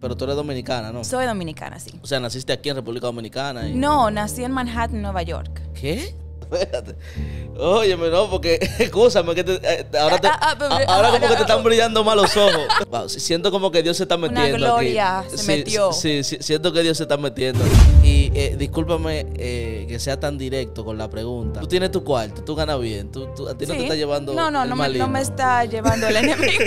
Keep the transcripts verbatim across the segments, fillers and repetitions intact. Pero tú eres dominicana, ¿no? Soy dominicana, sí. O sea, ¿naciste aquí en República Dominicana? Y... No, nací en Manhattan, Nueva York. ¿Qué? Espérate. Óyeme, no, porque, escúchame, que te, ahora, te, ahora como que te están brillando mal los ojos. Wow, siento como que Dios se está metiendo. Una gloria aquí. Se sí, metió. Sí, sí, siento que Dios se está metiendo. Y eh, discúlpame eh, que sea tan directo con la pregunta. Tú tienes tu cuarto, tú ganas bien, tú, tú, a ti no sí. te está llevando. No, no, el no, me, no me está llevando el enemigo.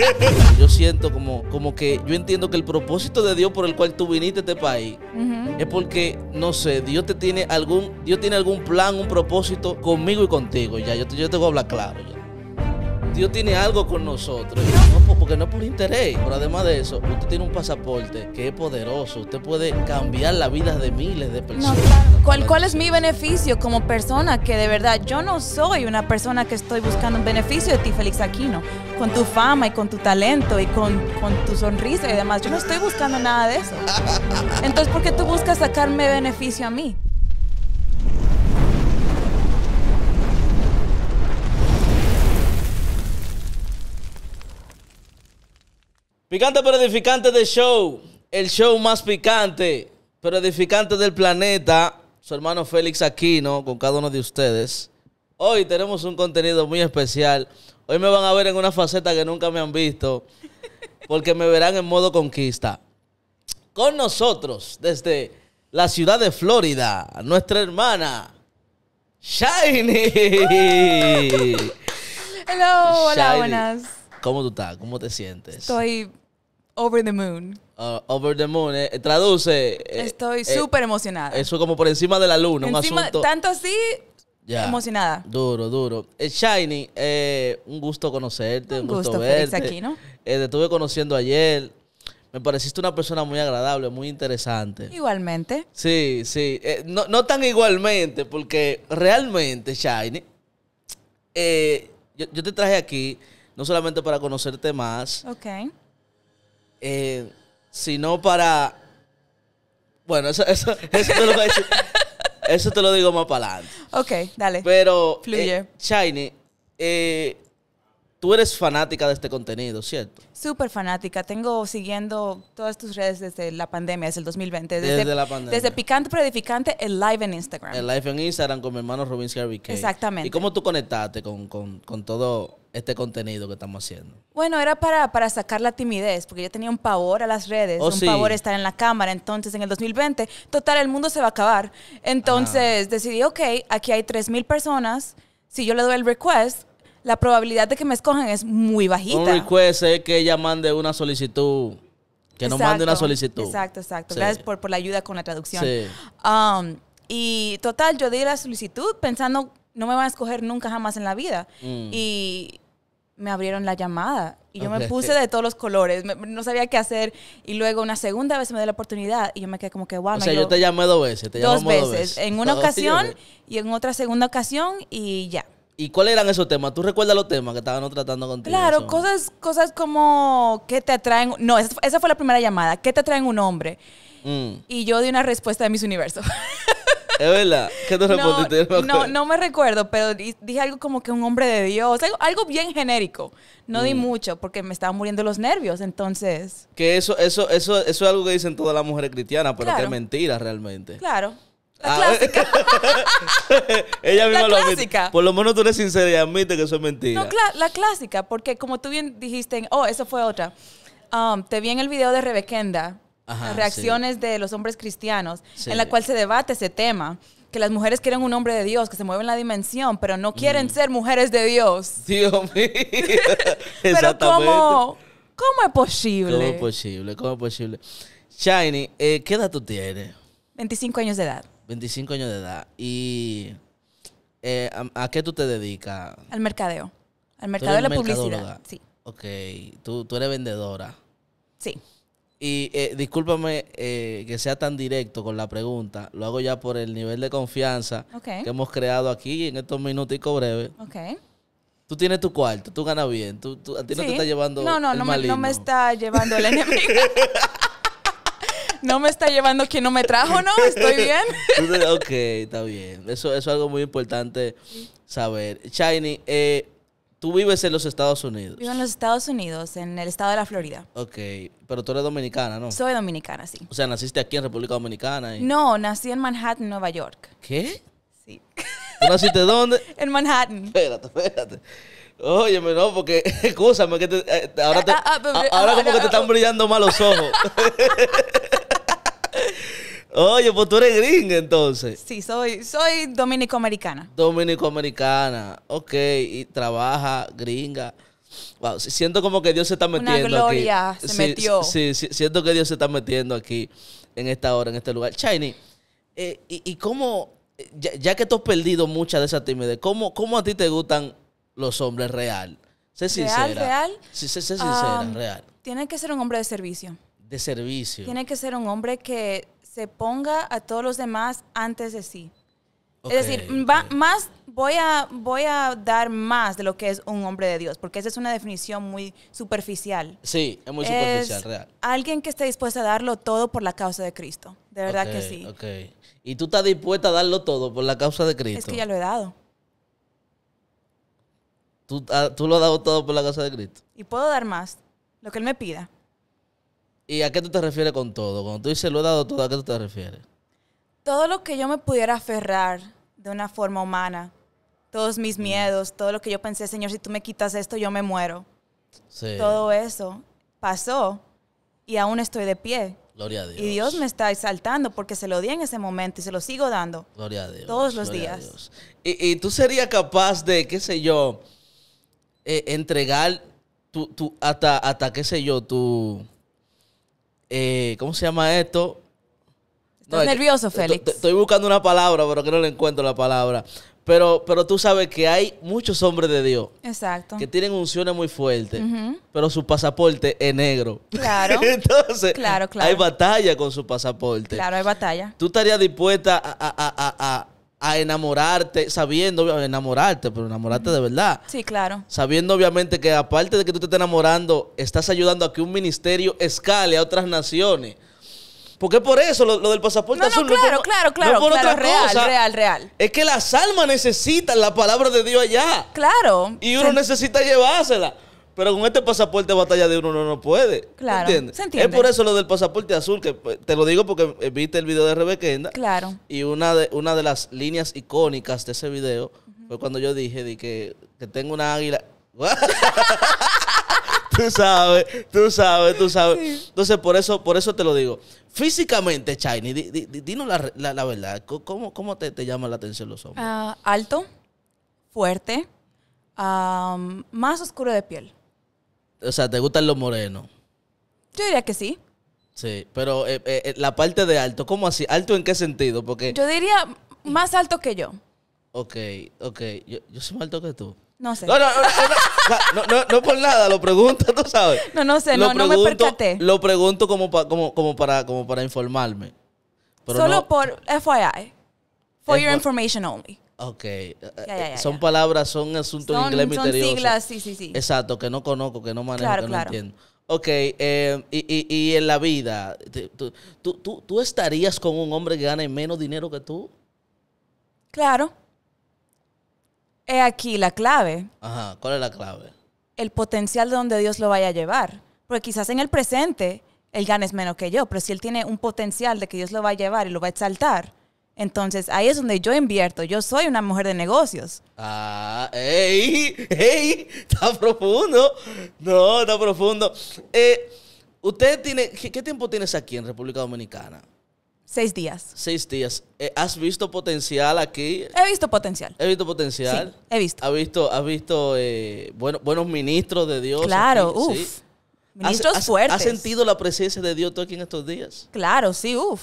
Yo siento como, como que yo entiendo que el propósito de Dios por el cual tú viniste a este país uh-huh. es porque, no sé, Dios te tiene algún, Dios tiene algún plan, un propósito conmigo y contigo. Ya, yo te, yo te voy a hablar claro ya. Dios tiene algo con nosotros, no, porque no es por interés. Pero además de eso, usted tiene un pasaporte que es poderoso. Usted puede cambiar la vida de miles de personas. No, claro. ¿Cuál, ¿Cuál es mi beneficio como persona? Que de verdad, yo no soy una persona que estoy buscando un beneficio de ti, Félix Aquino. Con tu fama y con tu talento y con, con tu sonrisa y demás. Yo no estoy buscando nada de eso. Entonces, ¿por qué tú buscas sacarme beneficio a mí? Picante pero edificante de show, el show más picante pero edificante del planeta, su hermano Félix Aquino con cada uno de ustedes. Hoy tenemos un contenido muy especial, hoy me van a ver en una faceta que nunca me han visto, porque me verán en modo conquista. Con nosotros, desde la ciudad de Florida, nuestra hermana, Shiny. Hello, hola, buenas. ¿Cómo tú estás? ¿Cómo te sientes? Estoy... over the moon. Uh, over the moon. Eh, traduce. Eh, Estoy eh, súper emocionada. Eso como por encima de la luna. Encima, un asunto... Tanto así, yeah. emocionada. Duro, duro. Eh, Shiny, eh, un gusto conocerte. Un, un gusto, gusto verte. Aquí, ¿no? eh, te estuve conociendo ayer. Me pareciste una persona muy agradable, muy interesante. Igualmente. Sí, sí. Eh, no, no tan igualmente, porque realmente, Shiny, eh, yo, yo te traje aquí no solamente para conocerte más, okay. eh, sino para... Bueno, eso, eso, eso, te lo voy a decir, eso te lo digo más para adelante. Ok, dale. Pero, fluye. Eh, Shiny, eh, tú eres fanática de este contenido, ¿cierto? Súper fanática. Tengo siguiendo todas tus redes desde la pandemia, desde el dos mil veinte. Desde, desde la pandemia. Desde Picante pero Edificante, el live en Instagram. El live en Instagram con mi hermano Robin Sierra. Exactamente. ¿Y cómo tú conectaste con, con, con todo... este contenido que estamos haciendo? Bueno, era para, para sacar la timidez, porque yo tenía un pavor a las redes, oh, un sí. pavor a estar en la cámara. Entonces, en el dos mil veinte, total, el mundo se va a acabar. Entonces, ah. decidí, ok, aquí hay tres mil personas. Si yo le doy el request, la probabilidad de que me escojan es muy bajita. Un request es que ella mande una solicitud, que exacto, nos mande una solicitud. Exacto, exacto. Sí. Gracias por, por la ayuda con la traducción. Sí. Um, y total, yo di la solicitud pensando... no me van a escoger nunca jamás en la vida. Mm. Y me abrieron la llamada. Y yo okay. me puse de todos los colores. Me, no sabía qué hacer. Y luego una segunda vez me dio la oportunidad. Y yo me quedé como que, wow. O sea, yo, yo te llamé dos veces. Te dos, veces. dos veces. En una ocasión días. y en otra segunda ocasión y ya. ¿Y cuáles eran esos temas? ¿Tú recuerdas los temas que estaban tratando contigo? Claro, cosas, cosas como ¿qué te atraen? No, esa, esa fue la primera llamada. ¿Qué te atraen un hombre? Mm. Y yo di una respuesta de Miss Universo. ¿Es verdad? ¿Qué te respondiste? No, no, no me recuerdo, pero dije algo como que un hombre de Dios, algo, algo bien genérico. No mm. di mucho porque me estaban muriendo los nervios, entonces... Que eso eso, eso, eso es algo que dicen todas las mujeres cristianas, pero claro. que es mentira realmente. Claro. La clásica. Ella misma lo admite. Por lo menos tú eres sincera y admite que eso es mentira. No, cl- la clásica, porque como tú bien dijiste, oh, eso fue otra. Um, te vi en el video de Rebequenda. Ajá, reacciones sí. de los hombres cristianos, sí. en la cual se debate ese tema, que las mujeres quieren un hombre de Dios, que se mueve en la dimensión, pero no quieren mm. ser mujeres de Dios. Dios mío. Pero ¿cómo, ¿cómo es posible? ¿Cómo es posible? ¿Cómo es posible? Shiny, eh, ¿qué edad tú tienes? veinticinco años de edad. veinticinco años de edad. ¿Y eh, a, a qué tú te dedicas? Al mercadeo. Al mercadeo de la publicidad. Sí. Ok. ¿Tú, tú eres vendedora? Sí. Y eh, discúlpame eh, que sea tan directo con la pregunta. Lo hago ya por el nivel de confianza okay. que hemos creado aquí en estos minuticos breves. Okay. Tú tienes tu cuarto, tú ganas bien. Tú, tú, a ti sí. no te está llevando no, no, el no maligno. Me, no me está llevando el enemigo. No me está llevando quien no me trajo, ¿no? ¿Estoy bien? Ok, está bien. Eso, eso es algo muy importante saber. Shiny, eh, ¿Tú vives en los Estados Unidos? Vivo en los Estados Unidos, en el estado de la Florida. Ok, pero tú eres dominicana, ¿no? Soy dominicana, sí. O sea, ¿naciste aquí en República Dominicana? Y... No, nací en Manhattan, Nueva York. ¿Qué? Sí. ¿Tú naciste dónde? En Manhattan. Espérate, espérate. Óyeme, no, porque, escúchame, que te, ahora, te, ah, ah, ah, ahora ah, como ah, que ah, te están ah, brillando mal los ojos. Oye, pues tú eres gringa entonces. Sí, soy, soy dominico-americana. Dominico-americana, ok, y trabaja gringa. Wow, siento como que Dios se está metiendo aquí. Una gloria se metió. Sí, sí, siento que Dios se está metiendo aquí en esta hora, en este lugar. Shiny, eh, y, y cómo, ya, ya que tú has perdido mucha de esa timidez, ¿cómo, cómo a ti te gustan los hombres real? Sé sincera. ¿Real, real? Sí, sé, sé sincera, um, real. Tiene que ser un hombre de servicio. De servicio. Tiene que ser un hombre que se ponga a todos los demás antes de sí. Okay, es decir, okay. va, más voy a, voy a dar más de lo que es un hombre de Dios, porque esa es una definición muy superficial. Sí, es muy superficial, es real. Alguien que esté dispuesto a darlo todo por la causa de Cristo. De verdad okay, que sí. Okay. ¿Y tú estás dispuesta a darlo todo por la causa de Cristo? Es que ya lo he dado. ¿Tú, a, tú lo has dado todo por la causa de Cristo? Y puedo dar más, lo que Él me pida. ¿Y a qué tú te refieres con todo? Cuando tú dices lo he dado todo, ¿a qué tú te refieres? Todo lo que yo me pudiera aferrar de una forma humana. Todos mis mm. miedos, todo lo que yo pensé, Señor, si tú me quitas esto, yo me muero. Sí. Todo eso pasó y aún estoy de pie. Gloria a Dios. Y Dios me está exaltando porque se lo di en ese momento y se lo sigo dando. Gloria a Dios. Todos los Gloria días. A Dios. ¿Y, y tú serías capaz de, qué sé yo, eh, entregar tu, tu, hasta, hasta, qué sé yo, tu... Eh, ¿Cómo se llama esto? ¿Estás no, nervioso, es que, Félix? Estoy buscando una palabra, pero que no le encuentro la palabra. Pero, pero tú sabes que hay muchos hombres de Dios. Exacto. Que tienen unciones muy fuertes, uh-huh. pero su pasaporte es negro. Claro. Entonces, claro, claro. hay batalla con su pasaporte. Claro, hay batalla. ¿Tú estarías dispuesta a, a, a, a, a enamorarte, sabiendo, enamorarte, pero enamorarte uh-huh. de verdad? Sí, claro. Sabiendo, obviamente, que aparte de que tú te estés enamorando, estás ayudando a que un ministerio escale a otras naciones. Porque es por eso lo, lo del pasaporte no, azul. No, claro, no, claro, claro. No por claro, otra real, cosa. Real, real. Es que las almas necesitan la palabra de Dios allá. Claro. Y uno se... necesita llevársela. Pero con este pasaporte de batalla de uno, uno no puede. Claro. ¿Entiendes? Se entiende. Es por eso lo del pasaporte azul, que te lo digo porque viste el video de Rebequenda. Claro. Y una de, una de las líneas icónicas de ese video uh-huh. fue cuando yo dije de que, que tengo una águila. Tú sabes, tú sabes, tú sabes. Sí. Entonces, por eso, por eso te lo digo. Físicamente, Shiny, di, di, di, dinos la, la, la verdad. ¿Cómo, cómo te, te llama la atención los hombres? Uh, alto, fuerte, um, más oscuro de piel. O sea, ¿te gustan los morenos? Yo diría que sí. Sí, pero eh, eh, la parte de alto, ¿cómo así? ¿Alto en qué sentido? Porque yo diría más alto que yo. Ok, ok. Yo, yo soy más alto que tú. No sé. No, no, no, no, no, no, no por nada, lo pregunto, tú sabes. No, no sé, no, no me percaté. Lo pregunto como, pa, como, como, para, como para informarme. Pero solo no, por F Y I. For your information only. Ok. Ya, ya, ya, son ya. palabras, son asuntos en inglés misterioso. Son siglas, sí, sí, sí. Exacto, que no conozco, que no manejo, claro, que claro. no entiendo. Ok, eh, y, y, y en la vida, ¿tú, tú, tú, ¿tú estarías con un hombre que gane menos dinero que tú? Claro. Es aquí la clave. Ajá, ¿cuál es la clave? El potencial de donde Dios lo vaya a llevar. Porque quizás en el presente él gane menos que yo, pero si él tiene un potencial de que Dios lo va a llevar y lo va a exaltar, entonces ahí es donde yo invierto. Yo soy una mujer de negocios. Ah, ¡ey! ¡Ey! Está profundo. No, está profundo. Eh, ¿Usted tiene... ¿Qué tiempo tienes aquí en República Dominicana? Seis días. Seis días. Eh, ¿Has visto potencial aquí? He visto potencial. ¿He visto potencial? Sí, he visto. ¿Has visto, has visto eh, bueno, buenos ministros de Dios? Claro, uff. ¿Sí? Ministros ¿Has, fuertes. ¿Has sentido la presencia de Dios tú aquí en estos días? Claro, sí, uff.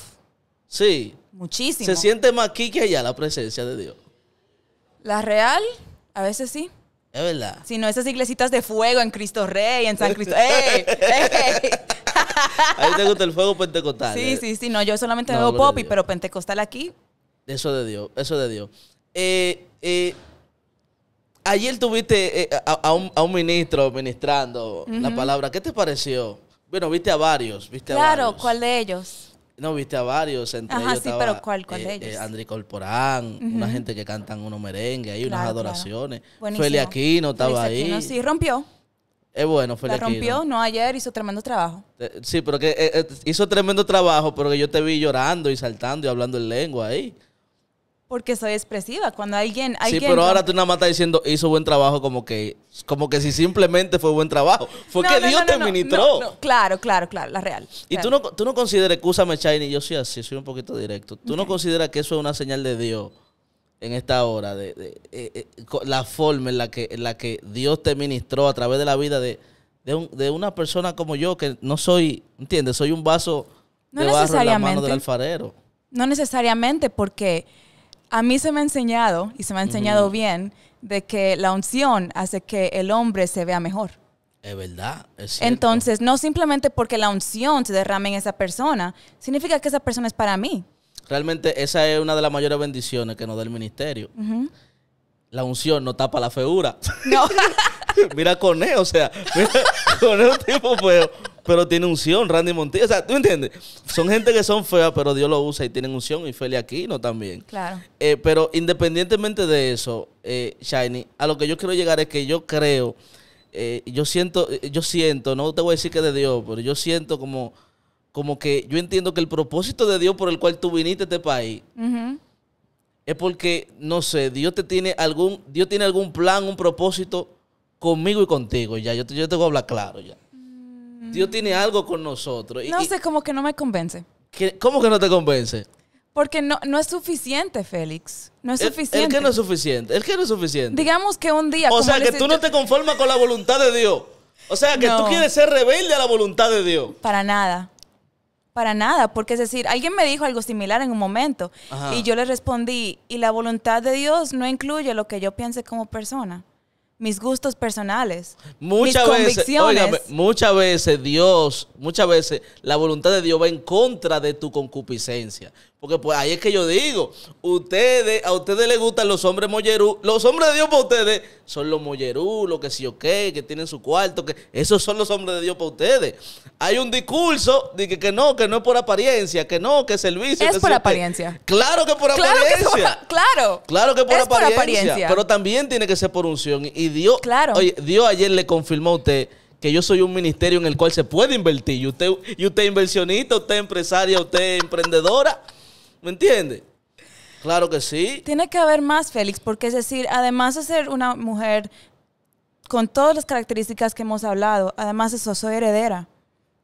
Sí. Muchísimo. ¿Se siente más aquí que allá la presencia de Dios? La real, a veces sí. Es verdad. Si no, esas iglesitas de fuego en Cristo Rey, en San Cristo. ¡Ey! ¡Ey! Ahí te gusta el fuego pentecostal. Sí, eh. sí, sí. No, yo solamente no, veo popi, pero pentecostal aquí. Eso de Dios, eso de Dios. Eh, eh, ayer tuviste eh, a, a, un, a un ministro ministrando uh-huh. la palabra. ¿Qué te pareció? Bueno, viste a varios, viste claro, a varios. Claro, ¿cuál de ellos? No, viste a varios, entre Ajá, ellos sí, estaba, pero ¿cuál, cuál eh, ellos? Eh, Andri Corporán, uh-huh. una gente que cantan unos merengues, hay claro, unas adoraciones. Claro. Félix Aquino estaba Aquino, ahí. Sí, rompió. Es eh, bueno, Félix Aquino. La rompió, no ayer, hizo tremendo trabajo. Eh, sí, pero que eh, eh, hizo tremendo trabajo, pero que yo te vi llorando y saltando y hablando en lengua ahí. Porque soy expresiva, cuando alguien... alguien sí, pero ahora tú nada más estás diciendo, hizo buen trabajo, como que como que si simplemente fue buen trabajo. Fue no, que no, Dios no, te no, ministró. No, no. Claro, claro, claro, la real. Y real. Tú no, tú no consideras, escúchame, Shiny, yo soy así, soy un poquito directo. ¿Tú okay. no consideras que eso es una señal de Dios en esta hora? De, de, de, de, la forma en la, que, en la que Dios te ministró a través de la vida de, de, un, de una persona como yo, que no soy, ¿entiendes? Soy un vaso no de barro en la mano del alfarero. No necesariamente, porque... A mí se me ha enseñado, y se me ha enseñado uh-huh. bien, de que la unción hace que el hombre se vea mejor. Es verdad, es cierto. Entonces, no simplemente porque la unción se derrame en esa persona, significa que esa persona es para mí. Realmente esa es una de las mayores bendiciones que nos da el ministerio. Uh-huh. La unción no tapa la feura. No. Mira Coné, o sea, mira, Coné es un tipo feo, pero tiene unción, Randy Montilla. O sea, ¿tú entiendes? Son gente que son feas, pero Dios lo usa y tienen unción, y Félix Aquino también. Claro. Eh, pero independientemente de eso, eh, Shiny, a lo que yo quiero llegar es que yo creo, eh, yo siento, yo siento, no te voy a decir que de Dios, pero yo siento como, como que yo entiendo que el propósito de Dios por el cual tú viniste a este país... Uh-huh. Es porque, no sé, Dios te tiene algún, Dios tiene algún plan, un propósito conmigo y contigo. Ya, yo te, yo tengo que hablar claro ya. Mm. Dios tiene algo con nosotros. No y, sé, como que no me convence. Que, ¿Cómo que no te convence? Porque no, no es suficiente, Félix. No es el, suficiente. ¿El que no es suficiente? ¿El que no es suficiente? Digamos que un día... O como sea, que tú yo... no te conformas con la voluntad de Dios. O sea, que no. tú quieres ser rebelde a la voluntad de Dios. Para nada. Para nada, porque es decir, alguien me dijo algo similar en un momento Ajá. y yo le respondí, y la voluntad de Dios no incluye lo que yo piense como persona, mis gustos personales, muchas mis veces, convicciones. Óigame, muchas veces Dios, muchas veces la voluntad de Dios va en contra de tu concupiscencia, porque pues ahí es que yo digo, ustedes, a ustedes les gustan los hombres mollerú, los hombres de Dios para ustedes son los mollerú, los que sí o qué, que tienen su cuarto, que esos son los hombres de Dios para ustedes. Hay un discurso de que, que no, que no es por apariencia, que no, que servicio. Es que por apariencia. Que, claro que por claro apariencia. Que por, claro. Claro que por apariencia, por apariencia. Pero también tiene que ser por unción. Y Dios, claro. oye, Dios ayer le confirmó a usted que yo soy un ministerio en el cual se puede invertir. Y usted, y usted es inversionista, usted es empresaria, usted es emprendedora. ¿Me entiende? Claro que sí. Tiene que haber más, Félix, porque es decir, además de ser una mujer con todas las características que hemos hablado, además de eso, soy heredera.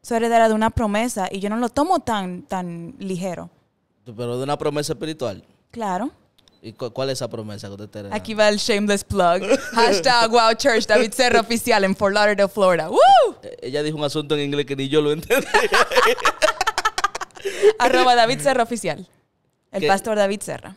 Soy heredera de una promesa y yo no lo tomo tan, tan ligero. Pero de una promesa espiritual. Claro. ¿Y cuál es esa promesa que usted te hereda? Aquí va el shameless plug. Hashtag Wow Church, David Sierra oficial en Fort Lauderdale, Florida. ¡Woo! Ella dijo un asunto en inglés que ni yo lo entendí. Arroba David Sierra oficial. El ¿Qué? Pastor David Sierra.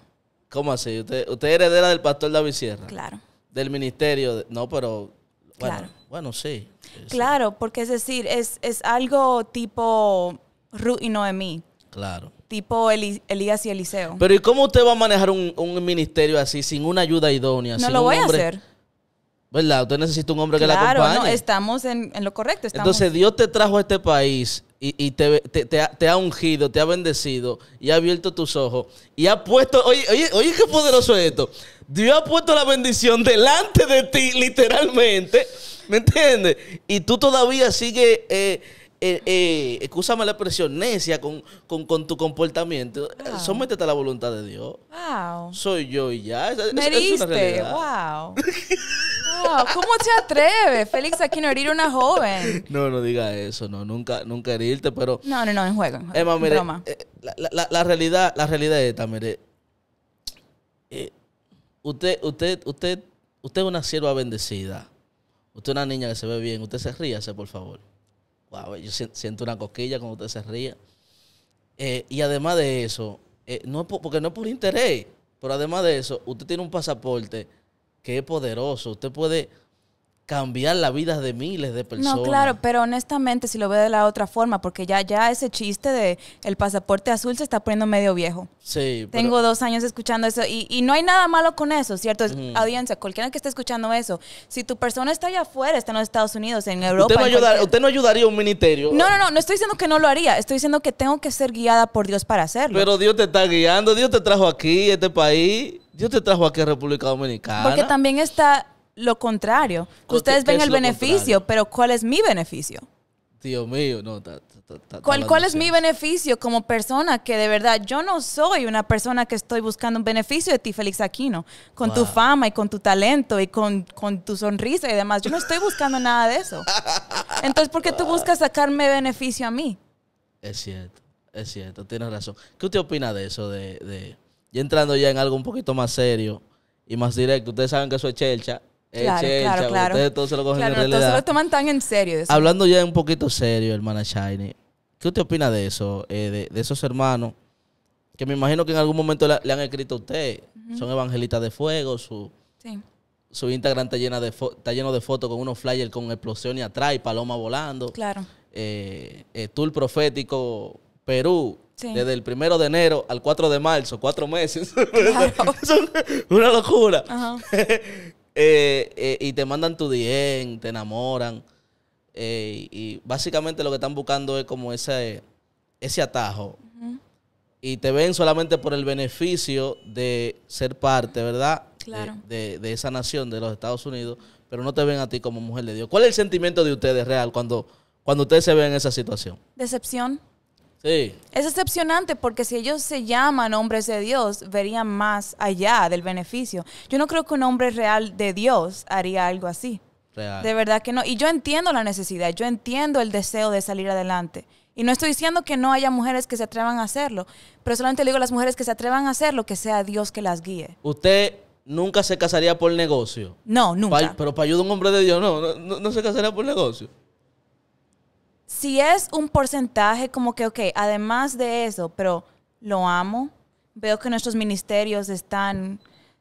¿Cómo así? ¿Usted, usted es heredera del pastor David Sierra? Claro. Del ministerio. De, no, pero... Bueno, claro. Bueno, sí. Claro, porque es decir, es, es algo tipo Ruth y Noemí. Claro. Tipo Eli, Elías y Eliseo. Pero ¿y cómo usted va a manejar un, un ministerio así, sin una ayuda idónea? No sin lo voy hombre, a hacer. ¿Verdad? Usted necesita un hombre claro, que la acompañe. Claro, no, estamos en, en lo correcto. Estamos. Entonces Dios te trajo a este país... Y, y te, te, te, ha, te ha ungido, te ha bendecido y ha abierto tus ojos y ha puesto, oye, oye, oye, qué poderoso es esto. Dios ha puesto la bendición delante de ti, literalmente, ¿me entiendes? Y tú todavía sigues, eh, eh, eh, excúsame la expresión, necia con, con, con tu comportamiento. Wow. Sométete a la voluntad de Dios. Wow. Soy yo y ya. Es, Me heriste. Es una realidad. Wow. Wow, ¿cómo te atreves, Félix Aquino, a herir a una joven? No, no diga eso, no, nunca, nunca herirte, pero... No, no, no, en juego, en juego. Emma, mire, broma. Eh, la, la, la, realidad, la realidad es esta, mire. Eh, usted, usted, usted, usted es una sierva bendecida. Usted es una niña que se ve bien. Usted se ríase, por favor. Wow, yo siento una cosquilla cuando usted se ría. Eh, y además de eso, eh, no es por, porque no es por interés, pero además de eso, usted tiene un pasaporte... que es poderoso. Usted puede, cambiar la vida de miles de personas. No, claro, pero honestamente si lo veo de la otra forma, porque ya, ya ese chiste de el pasaporte azul se está poniendo medio viejo. Sí. Tengo pero... dos años escuchando eso y, y no hay nada malo con eso, ¿cierto? Mm. Audiencia, cualquiera que esté escuchando eso, si tu persona está allá afuera, está en los Estados Unidos, en Europa... ¿Usted no, en ayudar, cualquier... ¿usted no ayudaría a un ministerio? No, no, no, no estoy diciendo que no lo haría, estoy diciendo que tengo que ser guiada por Dios para hacerlo. Pero Dios te está guiando, Dios te trajo aquí, este país, Dios te trajo aquí a República Dominicana. Porque también está... lo contrario. Ustedes ven el beneficio, pero ¿cuál es mi beneficio? Dios mío, no. Ta, ta, ta, ¿Cuál, ¿Cuál es mi beneficio como persona? Que de verdad yo no soy una persona que estoy buscando un beneficio de ti, Félix Aquino, con wow. tu fama y con tu talento y con, con tu sonrisa y demás. Yo no estoy buscando nada de eso. Entonces, ¿por qué wow. tú buscas sacarme beneficio a mí? Es cierto, es cierto, tienes razón. ¿Qué usted opina de eso? De, de... Y entrando ya en algo un poquito más serio y más directo, ustedes saben que eso es chelcha. Claro, Eche, claro, claro. Ustedes todos se lo cogen claro, en realidad. Todos se lo toman tan en serio. Eso. Hablando ya un poquito serio, hermana Shiny, ¿qué usted opina de eso? Eh, de, de esos hermanos que me imagino que en algún momento la, le han escrito a usted. Uh-huh. Son evangelistas de fuego, su, sí. su Instagram está, llena de está lleno de fotos con unos flyers con explosiones atrás y palomas volando. Claro. Eh, eh, tour profético Perú. Sí. Desde el primero de enero al cuatro de marzo, cuatro meses. Claro. Una locura. Ajá. Eh, eh, y te mandan tu D M, te enamoran. Eh, y básicamente lo que están buscando es como ese, ese atajo. Uh-huh. Y te ven solamente por el beneficio de ser parte, ¿verdad? Claro. De, de, de esa nación, de los Estados Unidos, pero no te ven a ti como mujer de Dios. ¿Cuál es el sentimiento de ustedes real cuando, cuando ustedes se ven en esa situación? Decepción. Sí. Es decepcionante porque si ellos se llaman hombres de Dios, verían más allá del beneficio. Yo no creo que un hombre real de Dios haría algo así. Real. De verdad que no. Y yo entiendo la necesidad, yo entiendo el deseo de salir adelante. Y no estoy diciendo que no haya mujeres que se atrevan a hacerlo, pero solamente le digo a las mujeres que se atrevan a hacerlo, que sea Dios que las guíe. Usted... ¿Nunca se casaría por negocio? No, nunca. Pa- pero para ayudar a un hombre de Dios, no, no, no, no se casaría por negocio. Si es un porcentaje como que, ok, además de eso, pero lo amo, veo que nuestros ministerios están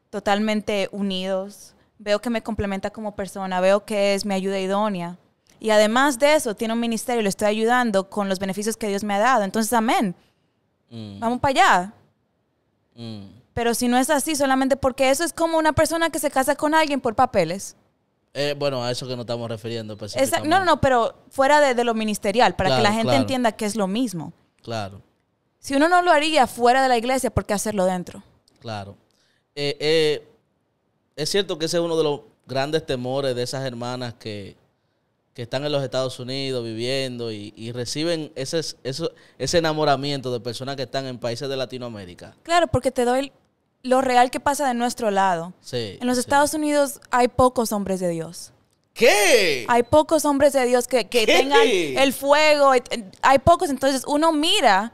totalmente unidos, veo que me complementa como persona, veo que es mi ayuda idónea. Y además de eso, tiene un ministerio y lo estoy ayudando con los beneficios que Dios me ha dado. Entonces, amén. Mm. Vamos para allá. Mm. Pero si no es así, solamente porque eso es como una persona que se casa con alguien por papeles. Eh, bueno, a eso que nos estamos refiriendo específicamente. No, no, pero fuera de, de lo ministerial, para claro, que la gente claro. entienda que es lo mismo. Claro. Si uno no lo haría fuera de la iglesia, ¿por qué hacerlo dentro? Claro. Eh, eh, es cierto que ese es uno de los grandes temores de esas hermanas que, que están en los Estados Unidos viviendo y, y reciben ese, ese, ese enamoramiento de personas que están en países de Latinoamérica. Claro, porque te doy... lo real que pasa de nuestro lado. Sí, en los sí. Estados Unidos hay pocos hombres de Dios. ¿Qué? Hay pocos hombres de Dios que, que tengan el fuego. Hay pocos. Entonces uno mira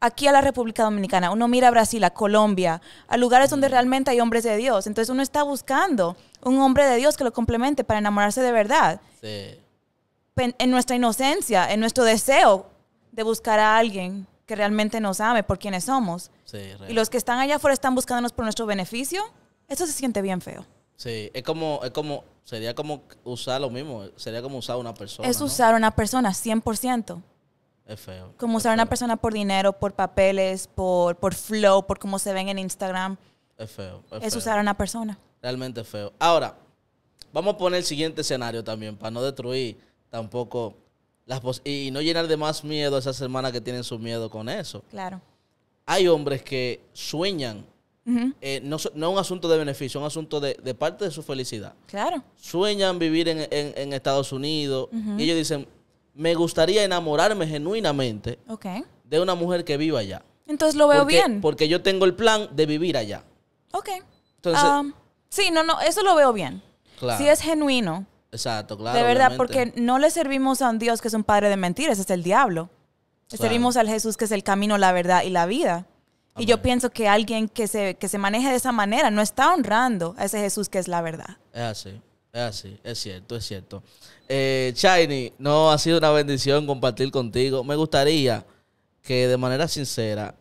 aquí a la República Dominicana, uno mira a Brasil, a Colombia, a lugares donde realmente hay hombres de Dios. Entonces uno está buscando un hombre de Dios que lo complemente para enamorarse de verdad. Sí. En, en nuestra inocencia, en nuestro deseo de buscar a alguien que realmente nos ame por quienes somos. Sí, y los que están allá afuera están buscándonos por nuestro beneficio. Eso se siente bien feo. Sí, es como, es como sería como usar lo mismo, sería como usar una persona. Es usar ¿no? una persona, cien por ciento. Es feo. Como es usar feo. Una persona por dinero, por papeles, por, por flow, por cómo se ven en Instagram. Es feo. Es, es feo. Usar a una persona. Realmente es feo. Ahora, vamos a poner el siguiente escenario también, para no destruir tampoco... Las pos y no llenar de más miedo a esas hermanas que tienen su miedo con eso. Claro. Hay hombres que sueñan, uh-huh. eh, no, no es un asunto de beneficio, es un asunto de, de parte de su felicidad. Claro. Sueñan vivir en, en, en Estados Unidos uh-huh. y ellos dicen, me gustaría enamorarme genuinamente okay. de una mujer que viva allá. Entonces lo veo porque, bien. Porque yo tengo el plan de vivir allá. Ok. Entonces, um, sí, no, no, eso lo veo bien. Claro. Si es genuino. Exacto, claro. De verdad, obviamente. Porque no le servimos a un Dios que es un padre de mentiras, es el diablo. Le claro. servimos al Jesús que es el camino, la verdad y la vida. Amén. Y yo pienso que alguien que se, que se maneje de esa manera no está honrando a ese Jesús que es la verdad. Es así, es así, es cierto, es cierto. Eh, Shiny, no, ha sido una bendición compartir contigo. Me gustaría que de manera sincera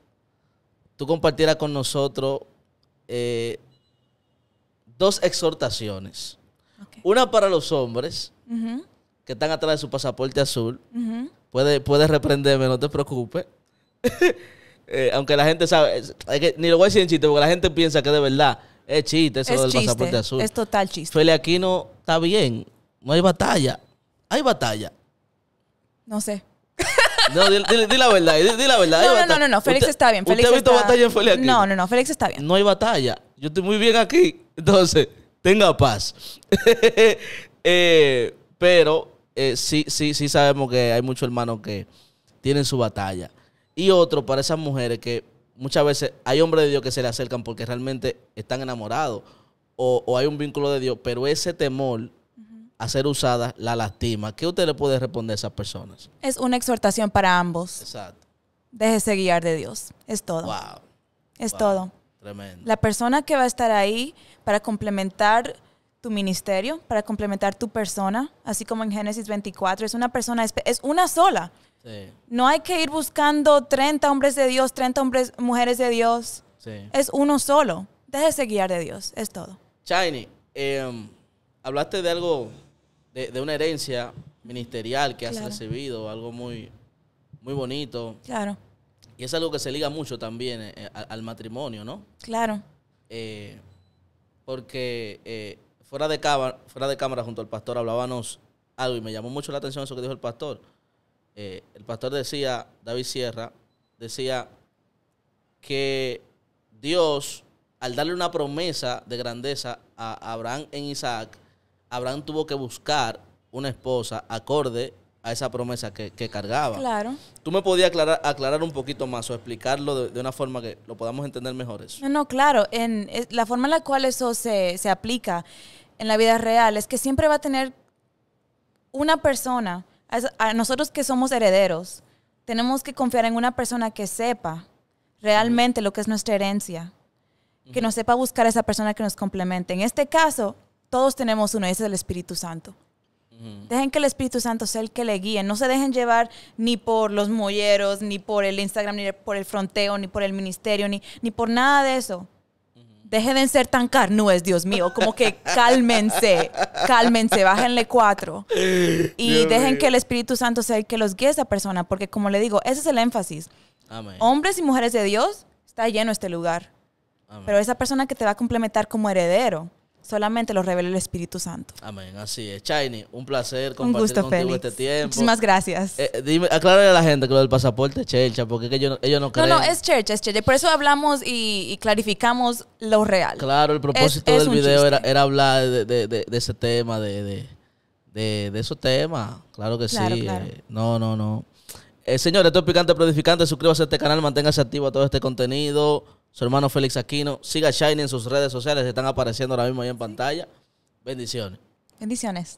tú compartieras con nosotros eh, dos exhortaciones. Okay. Una para los hombres uh-huh. que están atrás de su pasaporte azul. Uh-huh. Puedes puede reprenderme, no te preocupes. eh, aunque la gente sabe, es, es que, ni lo voy a decir en chiste, porque la gente piensa que de verdad es chiste eso es del chiste, pasaporte azul. Es total chiste. Félix Aquino está bien, no hay batalla. ¿Hay batalla? No sé. No, di, di, di la verdad, di, di la verdad. No, no, no, no, no, Félix está bien. Félix ¿Usted ha visto está... batalla en Félix Aquino? No, no, no, Félix está bien. No hay batalla. Yo estoy muy bien aquí. Entonces, tenga paz. eh, pero eh, sí, sí, sí sabemos que hay muchos hermanos que tienen su batalla. Y otro para esas mujeres que muchas veces hay hombres de Dios que se le acercan porque realmente están enamorados o, o hay un vínculo de Dios, pero ese temor a ser usada la lastima. ¿Qué usted le puede responder a esas personas? Es una exhortación para ambos. Exacto. Déjese guiar de Dios. Es todo. Wow. Es wow. todo. Tremendo. La persona que va a estar ahí para complementar tu ministerio, para complementar tu persona, así como en Génesis veinticuatro, es una persona, es una sola. Sí. No hay que ir buscando treinta hombres de Dios, treinta hombres, mujeres de Dios. Sí. Es uno solo. Déjese guiar de Dios. Es todo. Shiny, eh, hablaste de algo... De, de una herencia ministerial que has claro. recibido, algo muy, muy bonito. Claro. Y es algo que se liga mucho también eh, al, al matrimonio, ¿no? Claro. Eh, porque eh, fuera, de cámara, fuera de cámara junto al pastor hablábamos algo y me llamó mucho la atención eso que dijo el pastor. Eh, el pastor decía, David Sierra, decía que Dios, al darle una promesa de grandeza a Abraham en Isaac, Abraham tuvo que buscar una esposa acorde a esa promesa que, que cargaba. Claro. ¿Tú me podías aclarar, aclarar un poquito más o explicarlo de, de una forma que lo podamos entender mejor eso? No, no, claro. En, en la forma en la cual eso se, se aplica en la vida real es que siempre va a tener una persona. A, a nosotros que somos herederos, tenemos que confiar en una persona que sepa realmente uh-huh. lo que es nuestra herencia. Uh-huh. Que nos sepa buscar a esa persona que nos complemente. En este caso... Todos tenemos uno, ese es el Espíritu Santo. Uh-huh. Dejen que el Espíritu Santo sea el que le guíe. No se dejen llevar ni por los molleros, ni por el Instagram, ni por el fronteo, ni por el ministerio, ni, ni por nada de eso. Uh-huh. Dejen de ser tan carnúes, Dios mío. Como que cálmense, cálmense, bájenle cuatro. Y Dios dejen mío. Que el Espíritu Santo sea el que los guíe a esa persona. Porque como le digo, ese es el énfasis. Amén. Hombres y mujeres de Dios, está lleno este lugar. Amén. Pero esa persona que te va a complementar como heredero, solamente lo revela el Espíritu Santo. Amén, así es. Shiny, un placer compartir un gusto, contigo Félix. Este tiempo. Muchísimas gracias. Eh, dime, aclárale a la gente que lo del pasaporte es chercha, porque es que ellos, ellos no creen. No, no, es chercha, es chercha. Por eso hablamos y, y clarificamos lo real. Claro, el propósito es, es del video era, era hablar de, de, de, de ese tema, de, de, de, de esos temas. Claro que claro, sí. Claro. Eh, no, no, no. Eh, señores, esto es Picante Pero Edificante. Suscríbase a este canal, manténgase activo a todo este contenido. Su hermano Félix Aquino. Siga Shiny en sus redes sociales. Están apareciendo ahora mismo ahí en pantalla. Bendiciones. Bendiciones.